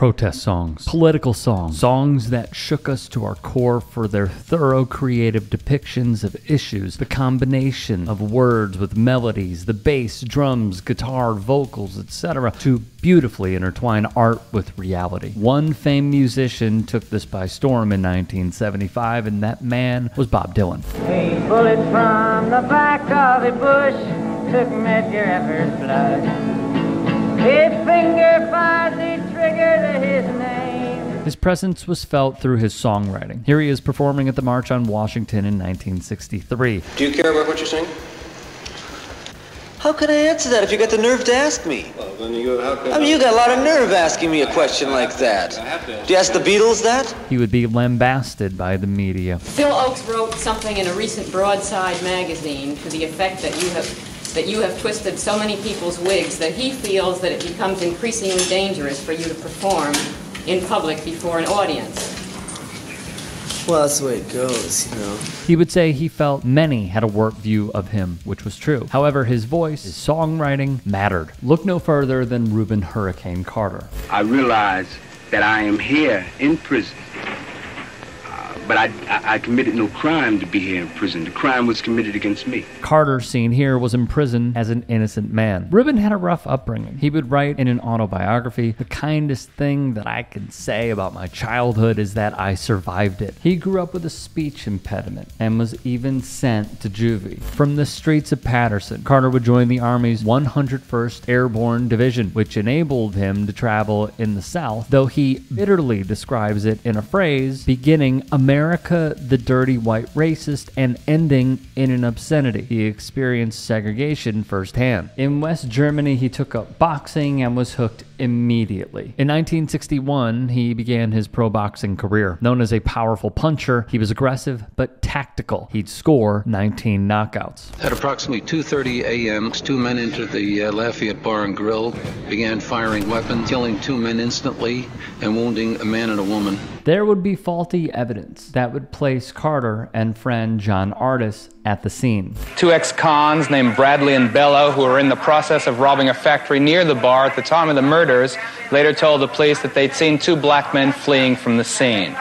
Protest songs. Political songs. Songs that shook us to our core for their thorough creative depictions of issues. The combination of words with melodies, the bass, drums, guitar, vocals, etc. to beautifully intertwine art with reality. One famed musician took this by storm in 1975, and that man was Bob Dylan. A bullet from the back of a bush took me at your effort's blood. His finger finds the trigger to his name. His presence was felt through his songwriting. Here he is performing at the March on Washington in 1963. Do you care about what you're saying? How can I answer that if you got the nerve to ask me? Well, then you got a lot of nerve asking me a question like that. Do you ask the Beatles that? He would be lambasted by the media. Phil Oaks wrote something in a recent broadside magazine to the effect that you have twisted so many people's wigs that he feels that it becomes increasingly dangerous for you to perform in public before an audience. Well, that's the way it goes, you know. He would say he felt many had a warped view of him, which was true. However, his voice, his songwriting mattered. Look no further than Rubin Hurricane Carter. I realize that I am here in prison, but I committed no crime to be here in prison. The crime was committed against me. Carter, seen here, was in prison as an innocent man. Rubin had a rough upbringing. He would write in an autobiography, "The kindest thing that I can say about my childhood is that I survived it." He grew up with a speech impediment and was even sent to juvie. From the streets of Patterson, Carter would join the Army's 101st Airborne Division, which enabled him to travel in the South, though he bitterly describes it in a phrase beginning, "America, the dirty white racist," and ending in an obscenity. He experienced segregation firsthand. In West Germany, he took up boxing and was hooked immediately. In 1961, he began his pro boxing career. Known as a powerful puncher, he was aggressive but tactical. He'd score 19 knockouts. At approximately 2:30 a.m., two men entered the Lafayette Bar and Grill, began firing weapons, killing two men instantly and wounding a man and a woman. There would be faulty evidence that would place Carter and friend John Artis at the scene. Two ex-cons named Bradley and Bello, who were in the process of robbing a factory near the bar at the time of the murders, later told the police that they'd seen two black men fleeing from the scene.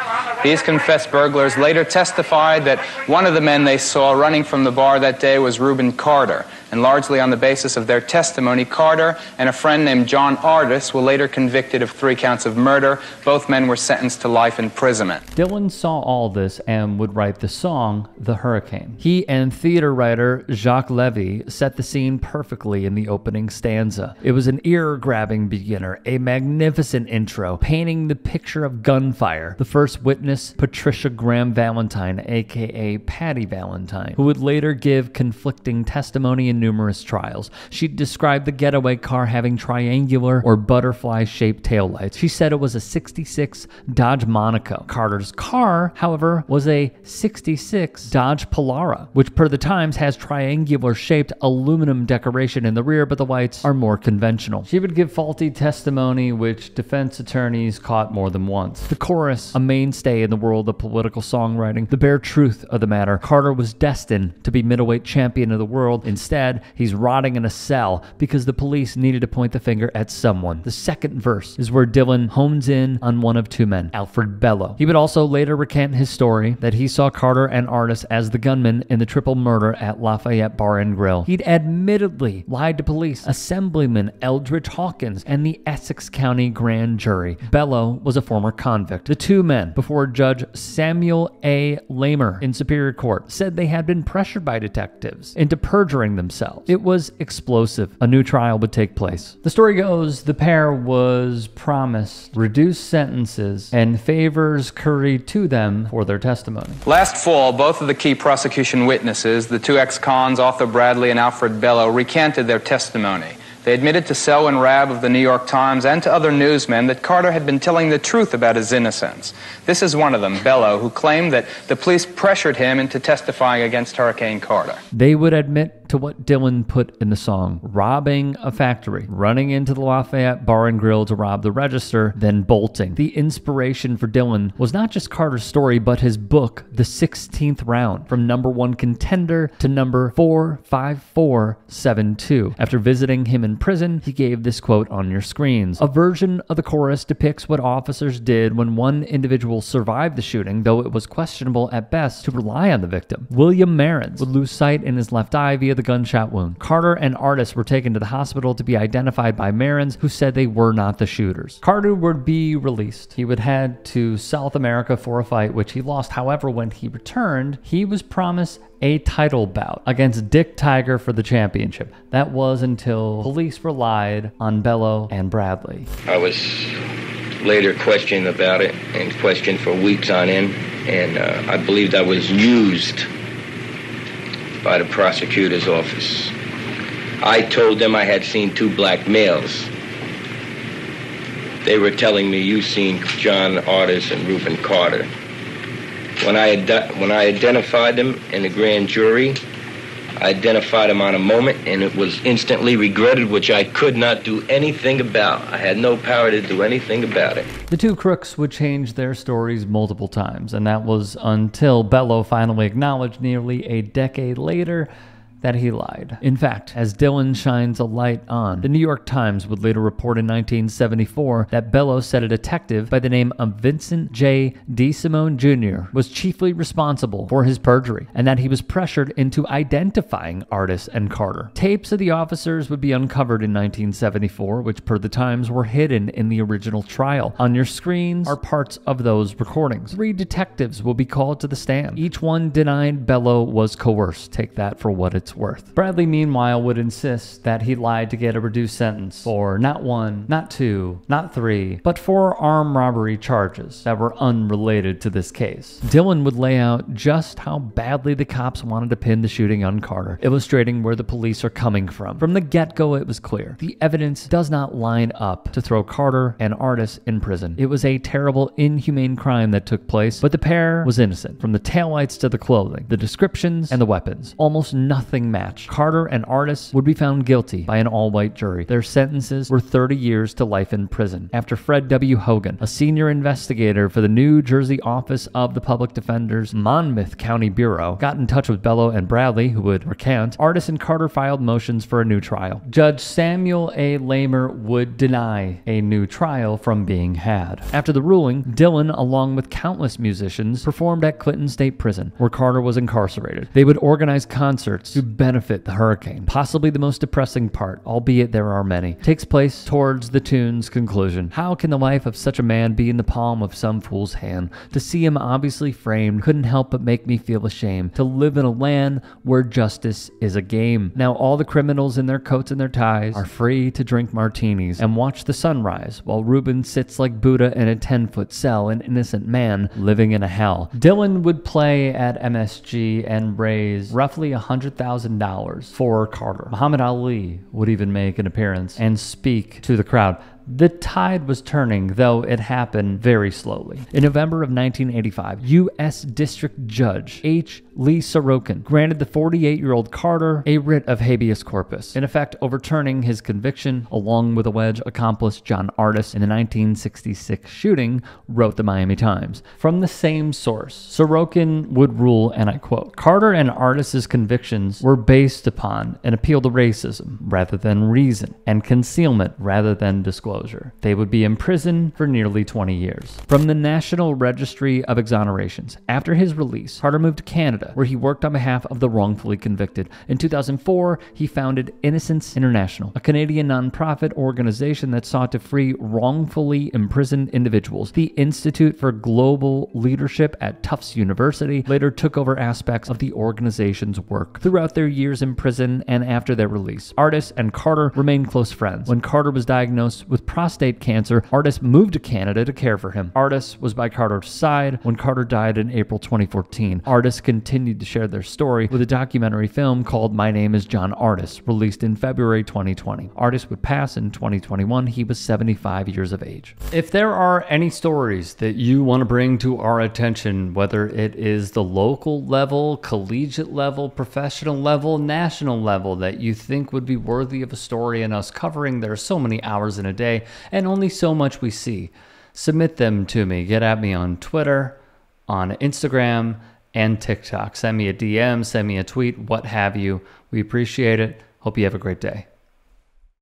These confessed burglars later testified that one of the men they saw running from the bar that day was Reuben Carter, and largely on the basis of their testimony, Carter and a friend named John Artis were later convicted of 3 counts of murder. Both men were sentenced to life imprisonment. Dylan saw all this and would write the song, The Hurricane. He and theater writer Jacques Levy set the scene perfectly in the opening stanza. It was an ear-grabbing beginner, a magnificent intro, painting the picture of gunfire. The first witness, Patricia Graham Valentine, aka Patty Valentine, who would later give conflicting testimony in numerous trials. She described the getaway car having triangular or butterfly-shaped taillights. She said it was a '66 Dodge Monaco. Carter's car, however, was a '66 Dodge Polara, which per the Times has triangular-shaped aluminum decoration in the rear, but the lights are more conventional. She would give faulty testimony, which defense attorneys caught more than once. The chorus, a mainstay in the world of political songwriting, the bare truth of the matter. Carter was destined to be middleweight champion of the world. Instead, he's rotting in a cell because the police needed to point the finger at someone. The second verse is where Dylan hones in on one of two men, Alfred Bello. He would also later recant his story that he saw Carter and Artis as the gunmen in the triple murder at Lafayette Bar and Grill. He'd admittedly lied to police, Assemblyman Eldridge Hawkins, and the Essex County Grand Jury. Bello was a former convict. The two men, before Judge Samuel A. Larner in Superior Court, said they had been pressured by detectives into perjuring themselves. It was explosive. A new trial would take place. The story goes the pair was promised reduced sentences and favors curried to them for their testimony. Last fall, both of the key prosecution witnesses, the two ex-cons Arthur Bradley and Alfred Bello, recanted their testimony. They admitted to Selwyn Rabb of the New York Times and to other newsmen that Carter had been telling the truth about his innocence. This is one of them, Bello, who claimed that the police pressured him into testifying against Hurricane Carter. They would admit to what Dylan put in the song, robbing a factory, running into the Lafayette Bar and Grill to rob the register, then bolting. The inspiration for Dylan was not just Carter's story, but his book, The 16th Round, from #1 contender to number 45472. After visiting him in prison, he gave this quote on your screens. A version of the chorus depicts what officers did when one individual survived the shooting, though it was questionable at best to rely on the victim. William Marins would lose sight in his left eye via the gunshot wound. Carter and Artis were taken to the hospital to be identified by Marins, who said they were not the shooters. Carter would be released. He would head to South America for a fight, which he lost. However, when he returned, he was promised a title bout against Dick Tiger for the championship. That was until police relied on Bello and Bradley. I was later questioned about it and questioned for weeks on end, and I believed I was used by the prosecutor's office. I told them I had seen two black males. They were telling me, you've seen John Artis and Rubin Carter. When I identified them in the grand jury, I identified them on a moment, and it was instantly regretted, which I could not do anything about. I had no power to do anything about it. The two crooks would change their stories multiple times, and that was until Bello finally acknowledged nearly a decade later that he lied. In fact, as Dylan shines a light on, the New York Times would later report in 1974 that Bello said a detective by the name of Vincent J. DeSimone Jr. was chiefly responsible for his perjury, and that he was pressured into identifying Artis and Carter. Tapes of the officers would be uncovered in 1974, which per the Times were hidden in the original trial. On your screens are parts of those recordings. 3 detectives will be called to the stand. Each one denied Bello was coerced. Take that for what it's worth. Bradley, meanwhile, would insist that he lied to get a reduced sentence for not 1, not 2, not 3, but 4 armed robbery charges that were unrelated to this case. Dylan would lay out just how badly the cops wanted to pin the shooting on Carter, illustrating where the police are coming from. From the get-go, it was clear. The evidence does not line up to throw Carter and Artis in prison. It was a terrible, inhumane crime that took place, but the pair was innocent, from the taillights to the clothing, the descriptions, and the weapons. Almost nothing match. Carter and Artis would be found guilty by an all-white jury. Their sentences were 30 years to life in prison. After Fred W. Hogan, a senior investigator for the New Jersey Office of the Public Defenders' Monmouth County Bureau, got in touch with Bello and Bradley, who would recant, Artis and Carter filed motions for a new trial. Judge Samuel A. Larner would deny a new trial from being had. After the ruling, Dylan, along with countless musicians, performed at Clinton State Prison, where Carter was incarcerated. They would organize concerts to benefit the hurricane. Possibly the most depressing part, albeit there are many, takes place towards the tune's conclusion. How can the life of such a man be in the palm of some fool's hand? To see him obviously framed couldn't help but make me feel ashamed. To live in a land where justice is a game. Now all the criminals in their coats and their ties are free to drink martinis and watch the sunrise while Reuben sits like Buddha in a 10-foot cell, an innocent man living in a hell. Dylan would play at MSG and raise roughly $100,000 for Carter. Muhammad Ali would even make an appearance and speak to the crowd. The tide was turning, though it happened very slowly. In November of 1985, U.S. District Judge H. Lee Sarokin granted the 48-year-old Carter a writ of habeas corpus, in effect overturning his conviction, along with alleged accomplice John Artis in the 1966 shooting, wrote the Miami Times. From the same source, Sarokin would rule, and I quote, Carter and Artis's convictions were based upon an appeal to racism rather than reason and concealment rather than disclosure. They would be imprisoned for nearly 20 years. From the National Registry of Exonerations, after his release, Carter moved to Canada, where he worked on behalf of the wrongfully convicted. In 2004, he founded Innocence International, a Canadian nonprofit organization that sought to free wrongfully imprisoned individuals. The Institute for Global Leadership at Tufts University later took over aspects of the organization's work. Throughout their years in prison and after their release, Artis and Carter remained close friends. When Carter was diagnosed with prostate cancer, Artis moved to Canada to care for him. Artis was by Carter's side when Carter died in April 2014. Artis continued continued to share their story with a documentary film called My Name is John Artis, released in February 2020. Artis would pass in 2021. He was 75 years of age. If there are any stories that you want to bring to our attention, whether it is the local level, collegiate level, professional level, national level, that you think would be worthy of a story and us covering, there are so many hours in a day and only so much we see, submit them to me. Get at me on Twitter, on Instagram, and TikTok. Send me a DM, send me a tweet, what have you. We appreciate it. Hope you have a great day.